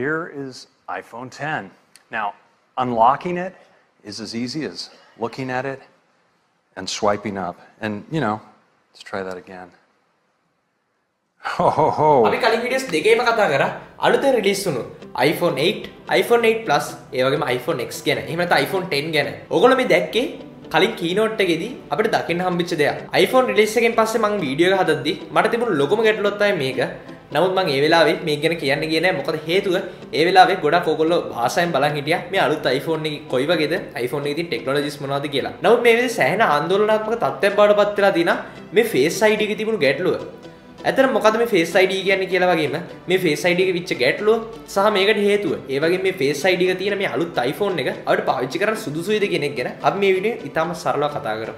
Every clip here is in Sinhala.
Here is iPhone X. Now, unlocking it is as easy as looking at it and swiping up. And, you know, let's try that again. Ho ho ho! Abi kali videos dekema katha kara aluthen release wunu iPhone 8, iPhone 8 Plus, e wagema iPhone X gana. Ehema naththam iPhone 10 gana. Ogollon me dakke කලින් කීනෝට් එකේදී අපිට දකින්න හම්බෙච්ච දෙයක්. iPhone රිලීස් එකෙන් පස්සේ මම වීඩියෝ එක හදද්දි මට තිබුණු ලොකුම ගැටලුවක් තමයි මේක. නමුත් මම ඒ වෙලාවේ මේක ගැන කියන්න ගියේ නෑ. මොකද හේතුව ඒ වෙලාවේ ගොඩක් ඕගොල්ලෝ භාෂාවෙන් බලන් හිටියා මේ අලුත් iPhone එකේ කොයි වගේද iPhone එකේ තියෙන ටෙක්නොලොජිස් මොනවද කියලා. නමුත් මේ විදිහේ සෑහෙන ආందోලනාත්මක තත්ත්වයක් බවට පත් වෙලා තිනා මේ Face ID එකේ තිබුණු ගැටලුව. ඇත්තටම මොකද මේ Face ID කියන්නේ කියලා වගේම මේ Face ID එකේ විච්ච ගැටලුව සහ මේකට හේතුව. ඒ වගේම මේ Face ID එක තියෙන මේ අලුත් iPhone එක අපිට පාවිච්චි කරන්න සුදුසුයිද කියන එක ගැන අපි මේ වීඩියෝ ඉතාම සරලව කතා කරමු.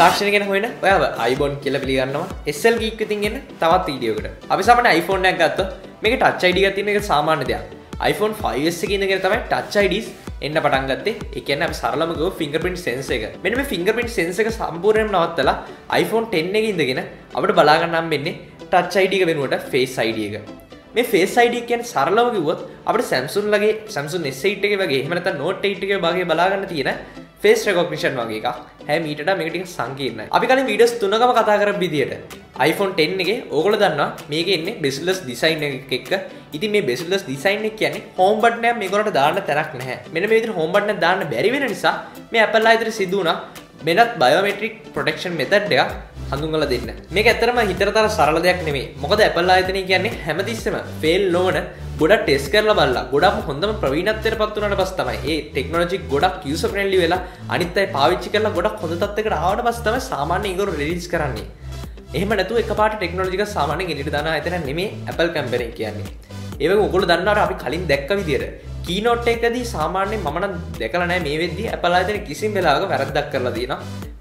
තාක්ෂණය ගැන හොයන ඔයාව iPhone කියලා පිළිගන්නවා SL Geek එකකින් එන තවත් වීඩියෝකට. අපි සාමාන්‍ය iPhone එකක් ගත්තොත් මේක Touch ID එකක් තියෙන එක සාමාන්‍ය දෙයක්. iPhone 5s එකේ ඉඳගෙන තමයි Touch IDs එන්න පටන් ගත්තේ. ඒ කියන්නේ අපි සරලම ගිහුව fingerprint sensor එක. මෙන්න මේ fingerprint sensor එක සම්පූර්ණයෙන්ම නවත්තලා iPhone 10 එකේ ඉඳගෙන අපිට බලා ගන්න හම්බෙන්නේ Touch ID එක වෙනුවට Face ID එක. මේ Face ID කියන්නේ සරලව කිව්වොත් අපිට Samsung ලගේ Samsung S8 එකේ වගේ එහෙම නැත්නම් Note 8 එකේ වගේ බලා ගන්න තියෙන Face recognition වගේ එකක්. හැම ඊටට මේක ටික සංකීර්ණයි. අපි කලින් වීඩියෝස් 3කම කතා කරපු විදියට iPhone 10 එකේ ඕගොල්ලෝ දන්නවා මේකේ ඉන්නේ bezel-less design එකක් එක්ක. ඉතින් මේ bezel-less design එක කියන්නේ home button එක මේගොල්ලන්ට දාන්න තැනක් නැහැ. මෙන්න මේ විදිහට home button එක දාන්න බැරි වෙන නිසා මේ Apple ආයතනයේ සිදු වුණා මෙලත් biometric protection method එකක් හඳුන්වලා දෙන්න. මේක ඇත්තටම හිතරතර සරල දෙයක් නෙමෙයි. මොකද Apple ආයතනය කියන්නේ හැමතිස්සෙම fail නොවන ගොඩක් ටෙස්ට් කරලා බලලා ගොඩක් හොඳම ප්‍රවීණත්වයට පත් වුණාට පස්සේ තමයි මේ ටෙක්නොලොජි ගොඩක් user friendly වෙලා අනිත් අය පාවිච්චි කරලා ගොඩක් හොඳ තත්යකට ආවට පස්සේ තමයි සාමාන්‍යයෙන් ඒගොල්ලෝ රිලීස් කරන්නේ. එහෙම නැතුව එකපාරට ටෙක්නොලොජි එක සාමාන්‍යයෙන් එළියට දාන ආයතනයක් නෙමෙයි Apple company කියන්නේ. ඒ වගේම ඔයගොල්ලෝ දන්නවා අපි කලින් දැක්ක විදියට keynote එකදී සාමාන්‍යයෙන් මම නම් දැකලා නැහැ මේ වෙද්දී Apple ආයතනයේ කිසිම වෙලාවක වැරද්දක් කරලා තියෙනවා.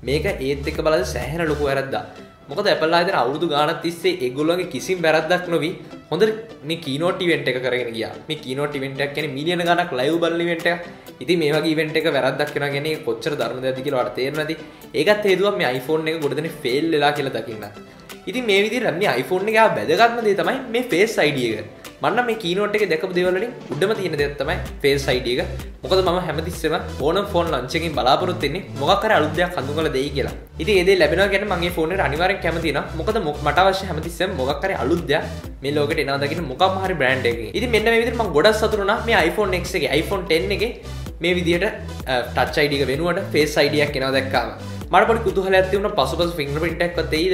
මේක ඒත් එක්ක බලද්දී සෑහෙන ලොකු වැරද්දක්. මොකද Apple ආයතන අවුරුදු ගානක් තිස්සේ ඒගොල්ලෝගේ කිසිම වැරද්දක් නොවි හොඳට මේ keynote event එක කරගෙන ගියා. මේ keynote event එකක් කියන්නේ මිලියන ගණක් live බලන event එකක්. ඉතින් මේ වගේ event එක වැරද්දක් වෙනවා කියන්නේ කොච්චර ධර්ම දෙයක්ද කියලා ඔයාලට තේරෙන්නේ නැති. ඒකත් හේතුවක් මේ iPhone එක ගොඩ දෙනේ fail වෙලා කියලා දකින්න. ඉතින් මේ විදිහට මේ iPhone එකේ ආ වැදගත්ම දේ තමයි මේ Face ID එක. මන්න මේ keynote එකේ දැකපු දේවල් වලින් උඩම තියෙන දේ තමයි Face ID එක. මොකද මම හැමතිස්සෙම ඕනම phone launch එකකින් බලාපොරොත්තු වෙන්නේ මොකක් හරි අලුත් දෙයක් හඳුන්වලා දෙයි කියලා. ඉතින් ඒ දේ ලැබෙනවා කියන්නේ මම මේ phone එකට අනිවාර්යෙන් කැමති වෙනවා. මොකද මට අවශ්‍ය හැමතිස්සෙම මොකක් හරි අලුත් දෙයක් මේ ලෝකෙට එනවා දකින්න මොකක්ම හරි brand එකකින්. ඉතින් මෙන්න මේ විදිහට මම ගොඩක් සතුටු වුණා මේ iPhone X එකේ iPhone 10 එකේ මේ විදිහට Touch ID එක වෙනුවට Face ID එකක් එනවා දැක්කාම. මට පොඩි කුතුහලයක් තිබුණා පසුපස fingerprint එකක්වත් දෙයිද?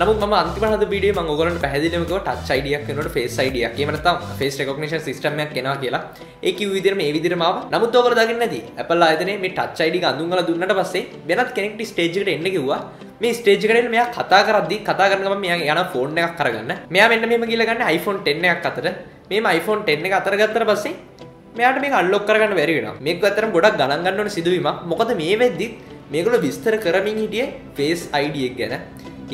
නමුත් මම අන්තිමට හද වීඩියෝ මම ඔයගොල්ලන්ට පැහැදිලිවම කිව්වා Touch ID එකක් වෙනකොට Face ID එකක්. එහෙම නැත්නම් Face Recognition System එකක් එනවා කියලා. ඒ කිව්ව විදිහට මේ විදිහටම ආවා. නමුත් ඔයගොල්ලෝ දකින්නේ නැති. Apple ආයතනයේ මේ Touch ID එක අඳුන්වලා දුන්නාට පස්සේ වෙනත් කෙනෙක්ට ස්ටේජ් එකට එන්න කිව්වා. මේ ස්ටේජ් එකට එන්න මෙයා කතා කරද්දී කතා කරන ගමන් මෙයා යන ෆෝන් එකක් අරගන්න. මෙයා මෙන්න මෙහෙම ගිහලා ගන්න iPhone 10 එකක් අතර. මේම iPhone 10 එක අතර ගත්තට පස්සේ මෙයාට මේක අන්ලොක් කරගන්න බැරි වෙනවා. මේක ඇත්තටම ගොඩක් ගණන් ගන්න ඕන සිදුවීමක්. මොකද මේ වෙද්දිත් මේගොල්ලෝ විස්තර කරමින් හිටියේ Face ID එක ගැන.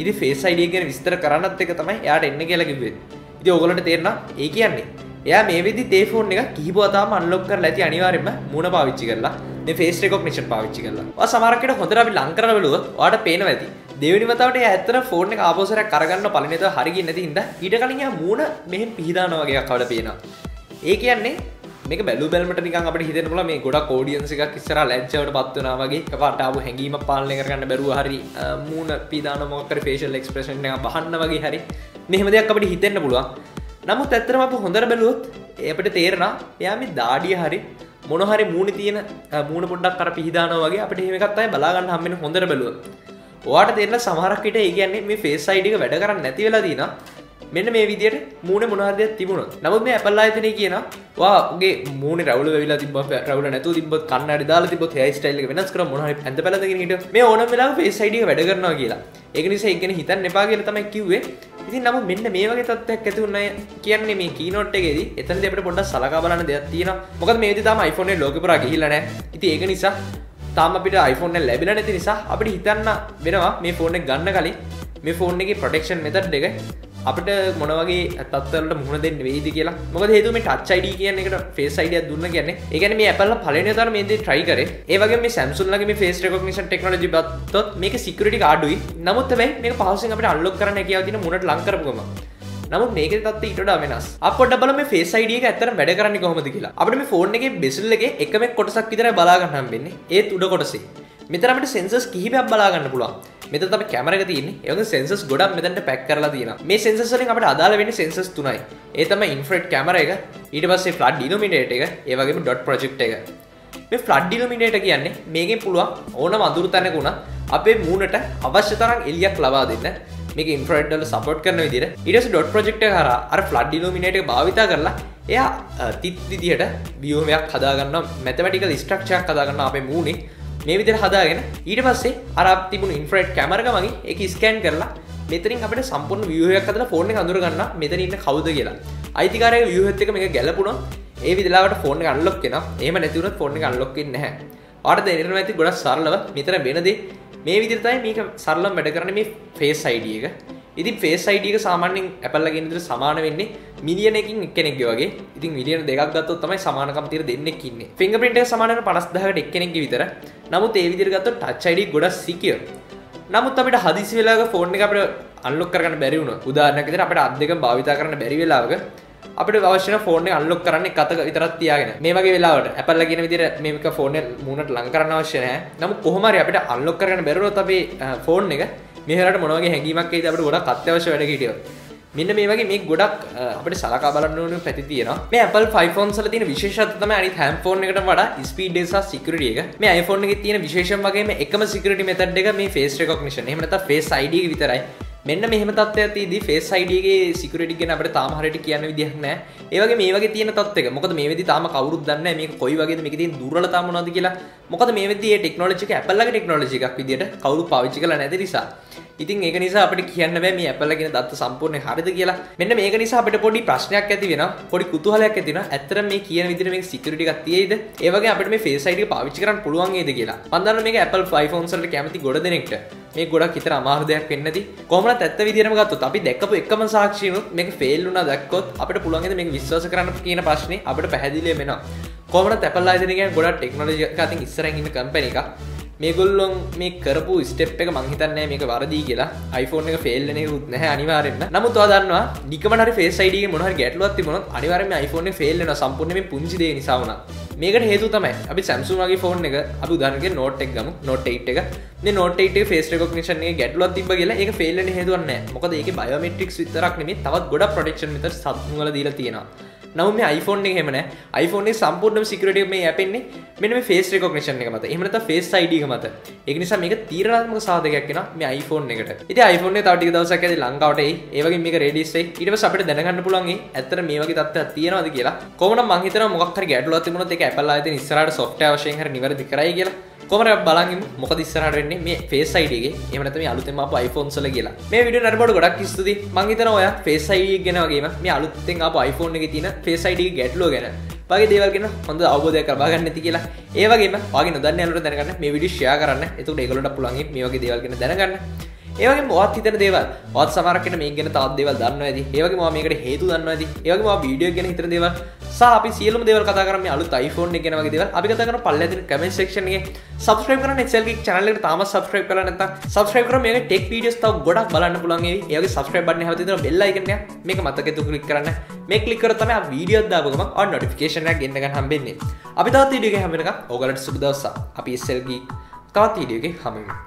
ඉතින් Face ID එක ගැන විස්තර කරන්නත් එක තමයි එයාට එන්න කියලා කිව්වේ. ඉතින් ඔයගොල්ලන්ට තේරෙනවා ඒ කියන්නේ එයා මේ වෙද්දි තේ ෆෝන් එක කිහිප වතාවම අන්ලොක් කරලා ඇති අනිවාර්යයෙන්ම මූණ පාවිච්චි කරලා මේ Face Recognition පාවිච්චි කරලා. ඔයා සමහරකට හොඳට අපි ලං කරන බලුවොත් ඔයාට පේනවා ඇති. දෙවෙනි වතාවට එයා ඇත්තට ෆෝන් එක ආපෝසරයක් අරගන්න පළවෙනිද හරි ගියේ නැති හින්දා ඊට කලින් එයා මූණ මෙහෙන් පිහිදානවා වගේ එකක් වල පේනවා. ඒ කියන්නේ මේක බැලු බැලමට නිකන් අපිට හිතෙන්න පුළුවන් මේ ගොඩක් ඔඩියන්ස් එකක් ඉස්සරහා ලැජ්ජාවට පත් වෙනවා වගේ එකපාරට ආපු හැඟීමක් පාලනය කරගන්න බැරුව හරි මූණ පීදාන මොකක් හරි facial expression එක බහන්න වගේ හරි මෙහෙම දෙයක් අපිට හිතෙන්න පුළුවන්. නමුත් ඇත්තටම අපි හොඳට බැලුවොත් අපිට තේරෙනවා එයා මේ දාඩිය හරි මොන හරි මූණේ තියෙන මූණ පොඩ්ඩක් අර පිහිදානවා වගේ අපිට එහෙම එකක් තමයි බලා ගන්න හම්බෙන්නේ හොඳට බැලුවොත්. ඔයාට තේරෙන සමහරක් විට ඒ කියන්නේ මේ Face ID එක වැඩ කරන්නේ නැති වෙලා දිනා මෙන්න මේ විදිහට මූණේ මොන හරි දෙයක් තිබුණොත්. නමුත් මේ Apple ආයතනය කියනවා ඔයා උගේ මූණේ රවුල වෙවිලා තිබ්බොත් රවුල නැතුව තිබ්බොත් කණ්ණාඩි දාලා තිබ්බොත් hair style එක වෙනස් කරා මොන හරි ඇඳ පැළඳගෙන හිටියොත් මේ ඕනම වෙලාවක Face ID එක වැඩ කරනවා කියලා. ඒක නිසා ඒක ගැන හිතන්න එපා කියලා තමයි කිව්වේ. ඉතින් නමුත් මෙන්න මේ වගේ තත්ත්වයක් ඇති වුණා කියන්නේ මේ keynote එකේදී එතනදී අපිට පොඩ්ඩක් සලකා බලන්න දෙයක් තියෙනවා. මොකද මේ විදිහ තාම iPhone එකේ ලෝකෙ පුරා ගිහිල්ලා නැහැ. ඉතින් ඒක නිසා තාම අපිට iPhone එක ලැබිලා නැති නිසා අපිට හිතන්න වෙනවා මේ phone එක ගන්න කලින් මේ phone එකේ protection method එක අපිට මොන වගේ තත්ත්වවලට මුහුණ දෙන්න වෙයිද කියලා. මොකද හේතුව මේ Touch ID කියන එකට Face ID එකක් දුන්නා කියන්නේ. ඒ කියන්නේ මේ Apple ලා පළවෙනි වතාවට මේ දේ try කරේ. ඒ වගේම මේ Samsung ලාගේ මේ face recognition technology ගත්තොත් මේක security අඩුයි. නමුත් හැබැයි මේක පහසුවෙන් අපිට unlock කරන්න හැකියාව තියෙන මුණට ලං කරපුවම. නමුත් මේකේ තත්ත්වය ඊට වඩා වෙනස්. අපි පොඩ්ඩක් බලමු මේ Face ID එක ඇත්තටම වැඩ කරන්නේ කොහොමද කියලා. අපිට මේ phone එකේ bezel එකේ එකම කොටසක් විතරයි බලා ගන්න හම්බෙන්නේ. ඒත් උඩ කොටසේ. මෙතන අපිට sensors කිහිපයක් බලා ගන්න පුළුවන්. මෙතන තමයි කැමරාක තියෙන්නේ. ඒ වගේ sensors ගොඩක් මෙතනට pack කරලා තියෙනවා. මේ sensors වලින් අපිට අදාළ වෙන්නේ sensors තුනයි. ඒ තමයි infrared camera එක, ඊට පස්සේ flood illuminator එක, ඒ වගේම dot project එක. මේ flood illuminator කියන්නේ මේකෙන් පුළුවන් ඕනම අඳුරු තැනක උනත් අපේ මූණට අවශ්‍ය තරම් එළියක් ලබා දෙන්න. මේක infrared වල support කරන විදිහට. ඊට පස්සේ dot project එක හරහා අර flood illuminator එක භාවිතා කරලා එයා තිත් විදිහට biome එකක් හදා ගන්නවා, mathematical structure එකක් හදා ගන්නවා අපේ මූණේ. මේ විදිහට හදාගෙන ඊට පස්සේ අර අප තිබුණු ඉන්ෆ්‍රාරෙඩ් කැමරාව ගමන් ඒක ස්කෑන් කරලා මෙතනින් අපිට සම්පූර්ණ view එකක් හදලා ෆෝන් එක අඳුර ගන්නවා මෙතන ඉන්න කවුද කියලා. අයිතිකාරයාගේ view එකත් එක්ක මේක ගැලපුණා. ඒ විදිහට ෆෝන් එක unlock වෙනවා. එහෙම නැති වුණොත් ෆෝන් එක unlock වෙන්නේ නැහැ. ඔයාලට දැනෙන්න ඇති ගොඩක් සරලව මෙතන වෙනදී මේ විදිහට තමයි මේක සරලව වැඩ කරන්නේ මේ Face ID එක. ඉතින් Face ID එක සාමාන්‍යයෙන් Apple ලා කියන විදිහට සමාන වෙන්නේ මිලියන එකකින් එක්කෙනෙක්ගේ වගේ. ඉතින් මිලියන දෙකක් ගත්තොත් තමයි සමානකම් තියෙන දෙන්නෙක් ඉන්නේ. Fingerprint එක සමාන වෙන 50000කට එක්කෙනෙක්ගේ විතර. නමුත් ඒ විදිහට ගත්තොත් Touch ID ගොඩක් secure. නමුත් අපිට හදිසි වෙලාවක ෆෝන් එක අපිට unlock කරගන්න බැරි වුණා. උදාහරණයක් විදිහට අපිට අත් දෙකම භාවිතා කරන්න බැරි වෙලාවක අපිට අවශ්‍ය වෙන ෆෝන් එක unlock කරන්න එක අත විතරක් තියාගෙන. මේ වගේ වෙලාවට Apple ලා කියන විදිහට මේක ෆෝන් එක මූණට ලං කරන්න අවශ්‍ය නැහැ. නමුත් කොහොම හරි අපිට unlock කරගන්න බැරි වුණොත් අපේ ෆෝන් එක මෙහෙරට මොන වගේ හැඟීමක් එයිද අපිට ගොඩක් අත්‍යවශ්‍ය වැඩ කීටියක්. මෙන්න මේ වගේ මේ ගොඩක් අපිට සලකා බලන්න ඕන පැති තියෙනවා. මේ Apple iPhones වල තියෙන විශේෂත්වය තමයි අනිත් හැම ෆෝන් එකකටම වඩා ස්පීඩ් එක සහ security එක. මේ iPhone එකේ තියෙන විශේෂම වගේම එකම security method එක මේ face recognition. එහෙම නැත්නම් face ID එක විතරයි. මෙන්න මෙහෙම තත්ත්වයක් තියදී face ID එකේ security ගැන අපිට තාම හරියට කියන්න විදිහක් නැහැ. ඒ වගේ මේ වගේ තියෙන තත්ත්වයක. මොකද මේ වෙද්දී තාම කවුරුත් දන්නේ නැහැ මේක කොයි වගේද මේකේ තියෙන දුර්වලතා මොනවද කියලා. මොකද මේ වෙද්දී මේ technology එක Apple ලාගේ technology එකක් විදිහට කවුරු පාවිච්චි කරලා නැති නිසා. ඉතින් ඒක නිසා අපිට කියන්න බෑ මේ Apple කියන දත්ත සම්පූර්ණයෙන් හරිද කියලා. මෙන්න මේක නිසා අපිට පොඩි ප්‍රශ්නයක් ඇති වෙනවා. පොඩි කුතුහලයක් ඇති වෙනවා. ඇත්තටම මේ කියන විදිහට මේක security එකක් තියෙයිද? ඒ වගේ අපිට මේ Face ID එක පාවිච්චි කරන්න පුළුවන් වේද කියලා. මම දන්නවා මේක Apple iPhones වලට කැමති ගොඩ දෙනෙක්ට. මේ ගොඩක් හිතට අමාරු දෙයක් වෙන්නේ නැති. කොහොමවත් ඇත්ත විදිහටම ගත්තොත් අපි දැකපු එකම සාක්ෂියනොත් මේක fail වුණා දැක්කොත් අපිට පුළුවන් වේද මේක විශ්වාස කරන්න කියන ප්‍රශ්නේ අපිට පැහැදිලිවම එනවා. කොහොමවත් Apple ආයතනය කියන්නේ ගොඩක් technology එකක් අතින් ඉස්සරහින් ඉන්න company එකක්. මේගොල්ලොන් මේ කරපු ස්ටෙප් එක මං හිතන්නේ මේක වරදී කියලා. iPhone එක ෆේල් වෙන එකකුත් නැහැ අනිවාර්යෙන්ම. නමුත් ඔයා දන්නවා නිකමන හරි Face ID එකේ මොන හරි ගැටලුවක් තිබුණොත් අනිවාර්යෙන්ම iPhone එක ෆේල් වෙනවා සම්පූර්ණයෙන් මේ පුංචි දේ නිසා වුණා. මේකට හේතුව තමයි අපි Samsung වගේ ෆෝන් එක අපි උදාහරණයක් Note 1 ගමු. Note 8 එක. මේ Note 8 එකේ Face Recognition එකේ ගැටලුවක් තිබ්බා කියලා ඒක ෆේල් වෙන්න හේතුවක් නැහැ. මොකද ඒකේ biometrics විතරක් නෙමෙයි තවත් ගොඩක් protection විතර Samsung වල දීලා තියෙනවා. නමුත් මේ iPhone එකේ එහෙම නැහැ. iPhone එකේ සම්පූර්ණම security මේ app එන්නේ මෙන්න මේ Face Recognition එක මත. එහෙම නැත්නම් Face ID එක මත. ඒක නිසා මේක තීරණාත්මක සාධකයක් වෙනවා මේ iPhone එකට. ඉතින් iPhone එක තව ටික දවසක් ඇද්දී ලංකාවට එයි. ඒ වගේම මේක release වෙයි. ඊට පස්සේ අපිට දැනගන්න පුළුවන් ඇත්තට මේ වගේ තත්ත්වයක් තියෙනවද කියලා. කොහොමනම් මං හිතනවා මොකක් හරි ගැටලුවක් තිබුණොත් ඒක Apple ආයතනයේ ඉස්සරහට software වශයෙන් හරි නිවැරදි කරයි කියලා. කොහොමද බලන් ඉමු මොකද ඉස්සරහට වෙන්නේ මේ Face ID එකේ එහෙම නැත්නම් මේ අලුතෙන්ම ආපු iPhones වල කියලා. මේ වීඩියෝ නරඹන ගොඩක් ස්තුතියි. මම හිතනවා ඔයා Face ID එක ගැන වගේම මේ අලුතෙන් ආපු iPhone එකේ තියෙන Face ID එකේ ගැටලුව ගැන වගේ දේවල් ගැන හොඳ අවබෝධයක් ලබා ගන්න ඇති කියලා. ඒ වගේම ඔයාගේ නොදන්න යාළුවන්ට දැනගන්න මේ වීඩියෝ ෂෙයා කරන්න. එතකොට ඒගොල්ලන්ට පුළුවන් මේ වගේ දේවල් ගැන දැනගන්න. ඒ වගේම ඔයාත් හිතන දේවල් ඔයාත් සමහරක් වෙන මේක ගැන තවත් දේවල් දන්නවා ඇති. ඒ වගේම ඔයා මේකට හේතු දන්නවා ඇති. ඒ වගේම ඔයා වීඩියෝ එක ගැන හිතන දේවල් සහ අපි සියලුම දේවල් කතා කරන්නේ අලුත් iPhone එක ගැන වගේ දේවල්. අපි කතා කරන පල්ලෙහා තියෙන comment section එකේ subscribe කරන්න SL Geek channel එකට තාමත් subscribe කරලා නැත්නම් subscribe කරා මේකේ tech videos තව ගොඩක් බලන්න පුළුවන් ඒවි. ඒ වගේ subscribe button එක හැවතින් දෙනවා bell icon එක. මේක මතකෙට click කරන්න. මේ click කරොත් තමයි ආ වීඩියෝ එක දාපුවම ඔය notification එකක් එන්න ගන්න හම්බෙන්නේ. අපි තවත් වීඩියෝ එකක් හැම වෙනකම් ඕගලන්ට සුබ දවසක්. අපි SL Geek තවත් වීඩියෝ එකක් හැමෙමු.